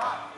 Right.